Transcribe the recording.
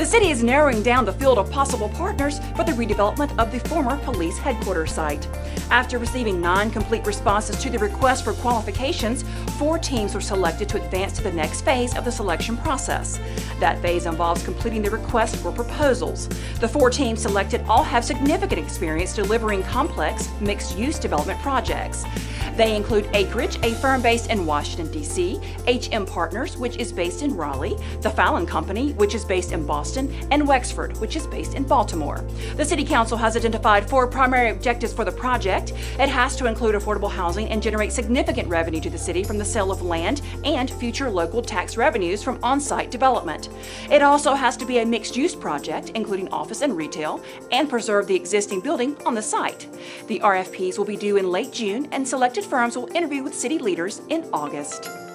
The city is narrowing down the field of possible partners for the redevelopment of the former police headquarters site. After receiving 9 complete responses to the request for qualifications, 4 teams were selected to advance to the next phase of the selection process. That phase involves completing the request for proposals. The 4 teams selected all have significant experience delivering complex, mixed-use development projects. They include Acreage, a firm based in Washington, D.C., HM Partners, which is based in Raleigh, the Fallon Company, which is based in Boston, and Wexford, which is based in Baltimore. The City Council has identified 4 primary objectives for the project. It has to include affordable housing and generate significant revenue to the city from the sale of land and future local tax revenues from on-site development. It also has to be a mixed-use project, including office and retail, and preserve the existing building on the site. The RFPs will be due in late June, and selected firms will interview with city leaders in August.